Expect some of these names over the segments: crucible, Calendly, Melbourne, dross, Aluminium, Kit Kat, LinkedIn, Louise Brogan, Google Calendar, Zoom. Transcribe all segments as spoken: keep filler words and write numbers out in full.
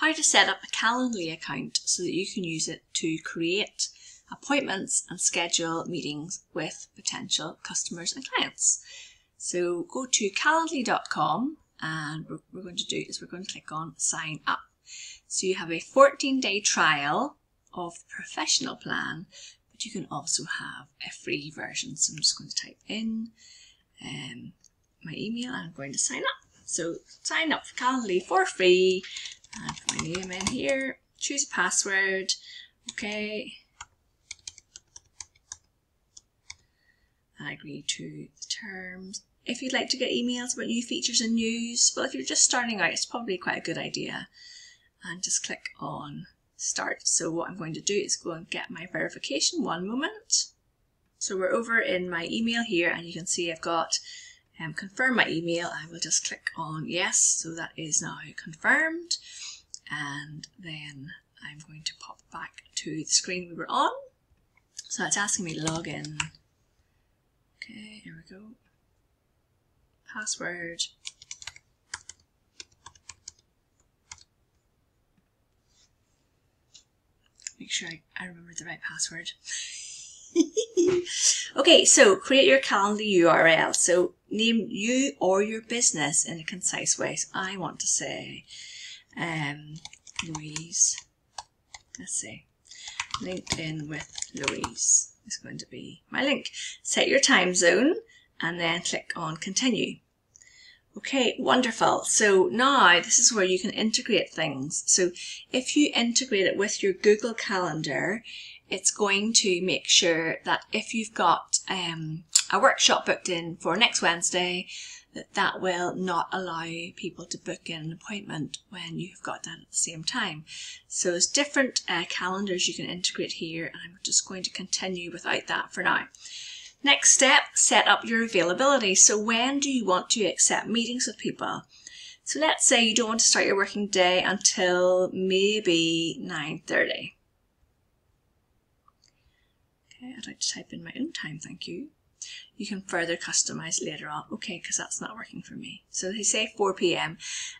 how to set up a Calendly account so that you can use it to create appointments and schedule meetings with potential customers and clients. So go to calendly dot com, and what we're going to do is we're going to click on sign up. So you have a fourteen day trial of the professional plan, but you can also have a free version. So I'm just going to type in um, my email and I'm going to sign up. So sign up for Calendly for free, and put my name in here, choose a password, okay. I agree to the terms. If you'd like to get emails about new features and news, well, if you're just starting out, it's probably quite a good idea. And just click on start. So what I'm going to do is go and get my verification, one moment. So we're over in my email here, and you can see I've got um, confirm my email. I will just click on yes, so that is now confirmed. And then I'm going to pop back to the screen we were on. So it's asking me to log in. Okay, here we go. Password. Make sure I, I remembered the right password. Okay, so create your Calendly U R L. So name you or your business in a concise way. So I want to say, um, Louise, let's say, LinkedIn with Louise. Is going to be my link. Set your time zone and then click on continue. Okay, wonderful. So now this is where you can integrate things. So if you integrate it with your Google Calendar, it's going to make sure that if you've got um, a workshop booked in for next Wednesday, that that will not allow people to book in an appointment when you've got that at the same time. So there's different uh, calendars you can integrate here, and I'm just going to continue without that for now. Next step, set up your availability. So when do you want to accept meetings with people? So let's say you don't want to start your working day until maybe nine thirty. Okay, I'd like to type in my own time, thank you. You can further customize later on, okay, because that's not working for me. So they say four p m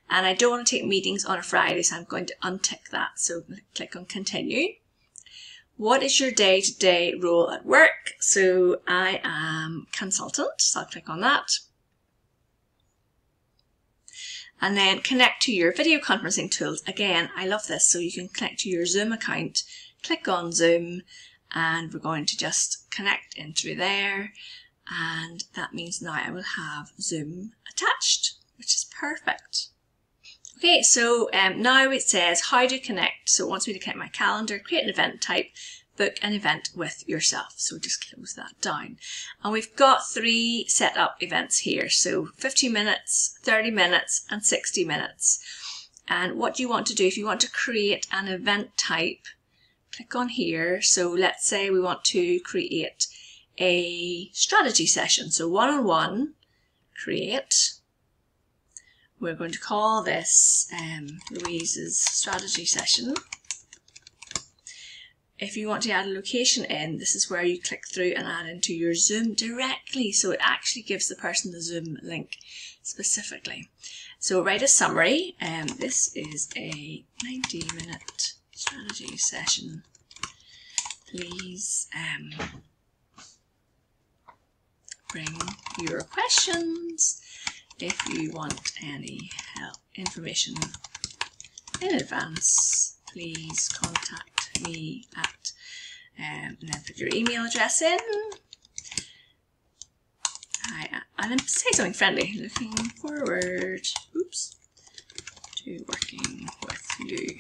and I don't want to take meetings on a Friday, so I'm going to untick that. So click on continue. What is your day-to-day role at work? So I am consultant, so I'll click on that. And then connect to your video conferencing tools. Again, I love this. So you can connect to your Zoom account, click on Zoom, and we're going to just connect into there, and that means now I will have Zoom attached, which is perfect. Okay, so um, now it says how to connect. So it wants me to connect my calendar, create an event type, book an event with yourself. So just close that down. And we've got three set up events here. So fifteen minutes, thirty minutes, and sixty minutes. And what you want to do, if you want to create an event type, click on here. So let's say we want to create a strategy session. So one-on-one, create. We're going to call this um, Louise's strategy session. If you want to add a location in, this is where you click through and add into your Zoom directly. So it actually gives the person the Zoom link specifically. So write a summary. Um, this is a ninety minute strategy session. Please um, bring your questions if you want any help information in advance. Please contact me at um, and then put your email address in. I am, and then say something friendly. Looking forward, oops, to working with you.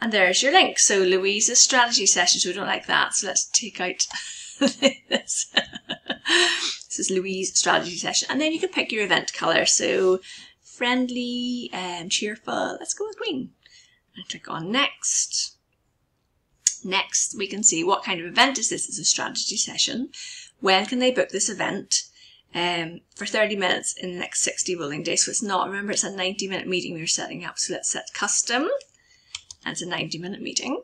And there's your link. So Louise's strategy session. So we don't like that. So let's take out this. This is Louise's strategy session. And then you can pick your event colour. So friendly and cheerful. Let's go with green. And click on next. Next, we can see what kind of event is this. It's a strategy session. When can they book this event? Um, for thirty minutes in the next sixty rolling days. So it's not, remember, it's a ninety minute meeting we were setting up. So let's set custom. And it's a ninety minute meeting.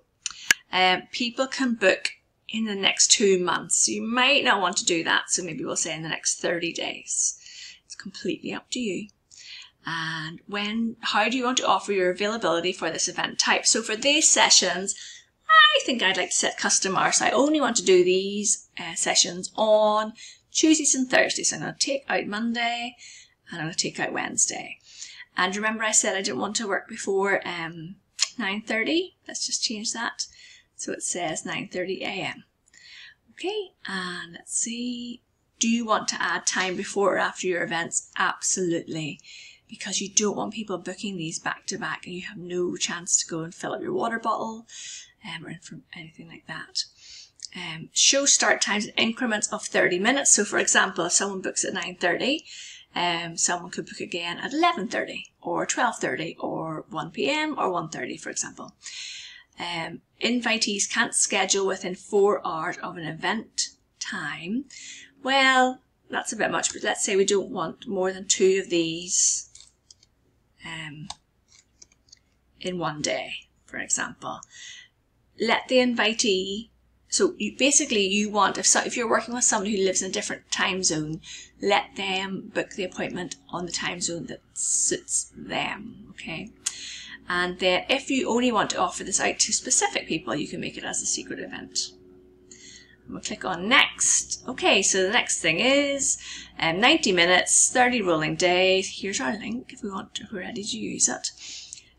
Um, people can book in the next two months. You might not want to do that, so maybe we'll say in the next thirty days. It's completely up to you. and when, how do you want to offer your availability for this event type? So for these sessions, I think I'd like to set custom hours. I only want to do these uh, sessions on Tuesdays and Thursdays. So I'm going to take out Monday and I'm going to take out Wednesday. And remember I said I didn't want to work before um, nine thirty. Let's just change that. So it says nine thirty a m Okay, and let's see. Do you want to add time before or after your events? Absolutely, because you don't want people booking these back to back and you have no chance to go and fill up your water bottle um, or anything like that. Um, show start times in increments of thirty minutes. So for example, if someone books at nine thirty, um, someone could book again at eleven thirty or twelve thirty or one p m or one thirty, for example. Um, invitees can't schedule within four hours of an event time. Well, that's a bit much, but let's say we don't want more than two of these um, in one day, for example. Let the invitee, so you, basically you want, if, so, if you're working with someone who lives in a different time zone, let them book the appointment on the time zone that suits them, okay? And then if you only want to offer this out to specific people, you can make it as a secret event. And we'll click on next. Okay, so the next thing is um, ninety minutes, thirty rolling days. Here's our link if we want to, if we're ready to use it.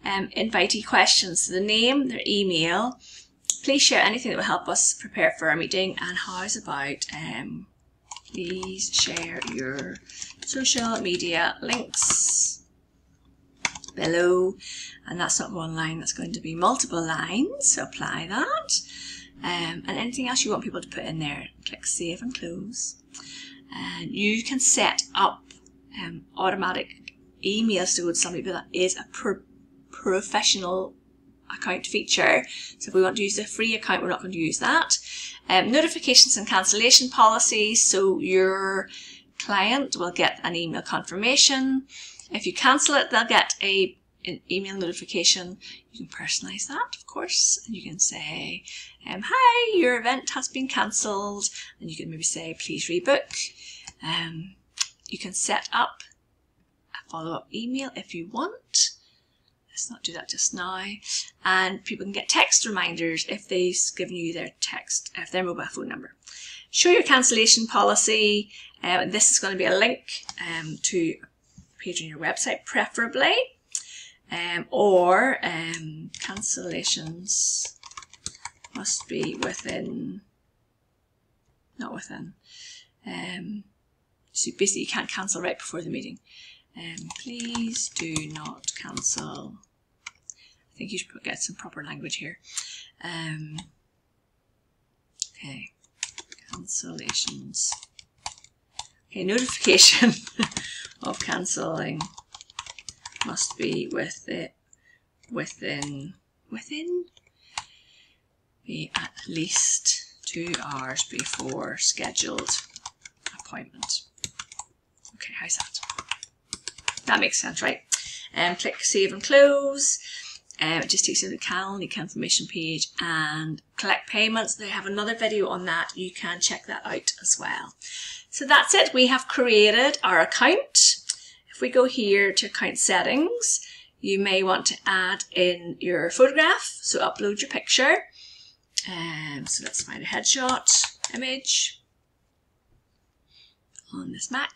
Um, invitee questions, so the name, their email. Please share anything that will help us prepare for our meeting. And how's about um, please share your social media links below. And that's not one line, that's going to be multiple lines, so apply that. Um, and anything else you want people to put in there, click save and close. And you can set up um, automatic emails to go to somebody, but that is a pro professional account feature. So if we want to use a free account, we're not going to use that. Um, notifications and cancellation policies, so your client will get an email confirmation. If you cancel it, they'll get a, an email notification. You can personalize that, of course, and you can say, um, hi, your event has been cancelled, and you can maybe say, please rebook. Um, you can set up a follow-up email if you want. Let's not do that just now. And people can get text reminders if they've given you their text, if their mobile phone number. Show your cancellation policy. Uh, this is going to be a link um, to page on your website, preferably, um, or um, cancellations must be within, not within, um, so basically you can't cancel right before the meeting. Um, please do not cancel. I think you should get some proper language here. Um, okay, cancellations. Okay, notification of cancelling must be with it within within be at least two hours before scheduled appointment. Okay, how's that? That makes sense, right? And um, click save and close. Um, it just takes you to the Calendly confirmation page and collect payments. They have another video on that. You can check that out as well. So that's it. We have created our account. If we go here to account settings, you may want to add in your photograph. So upload your picture. Um, so let's find a headshot image on this Mac.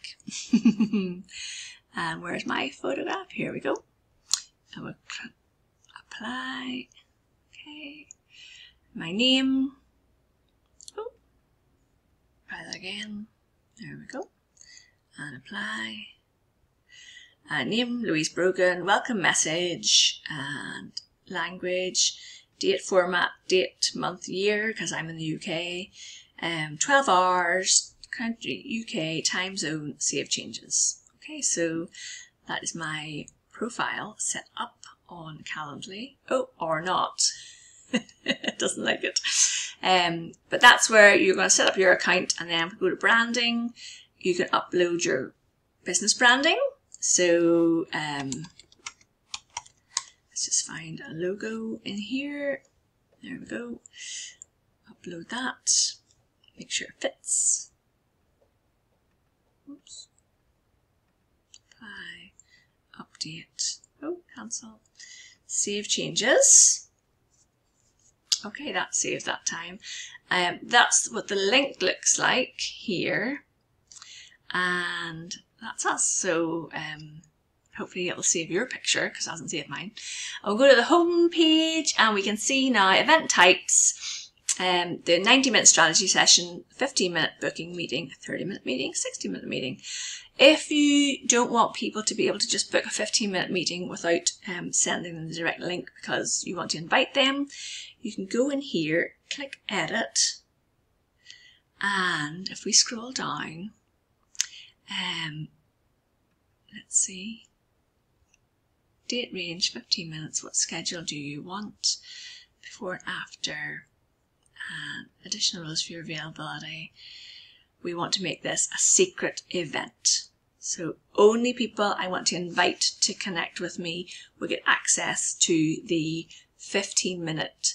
And where's my photograph? Here we go. And we'll apply. Okay. My name. Oh, try that again. There we go. And apply. Uh, name Louise Brogan. Welcome message and language. Date format. Date, month, year. Because I'm in the U K. Um, twelve hours. Country U K time zone. Save changes. Okay, so that is my profile set up on Calendly. Oh, or not. It doesn't like it. Um, but that's where you're going to set up your account, and then go to branding. You can upload your business branding. So um, let's just find a logo in here. There we go. Upload that. Make sure it fits. Oops. update, oh, cancel, save changes. Okay, that saved that time. Um, that's what the link looks like here. And that's us. So um, hopefully it'll save your picture because it hasn't saved mine. I'll go to the home page and we can see now event types. Um, the ninety minute strategy session, fifteen minute booking meeting, thirty minute meeting, sixty minute meeting. If you don't want people to be able to just book a fifteen minute meeting without um, sending them the direct link because you want to invite them, you can go in here, click edit, and if we scroll down, um, let's see, date range, fifteen minutes, what schedule do you want, before and after, and additional rules for your availability. We want to make this a secret event. So only people I want to invite to connect with me will get access to the fifteen minute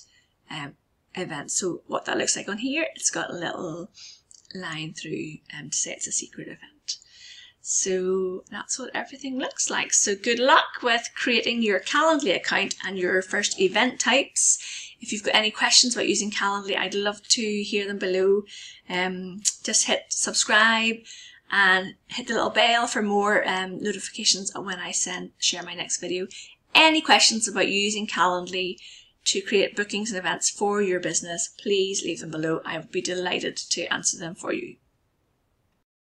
um, event. So what that looks like on here, it's got a little line through um, to say it's a secret event. So that's what everything looks like. So good luck with creating your Calendly account and your first event types. If you've got any questions about using Calendly, I'd love to hear them below. Um, just hit subscribe and hit the little bell for more um, notifications when I send share my next video. Any questions about using Calendly to create bookings and events for your business, please leave them below. I would be delighted to answer them for you.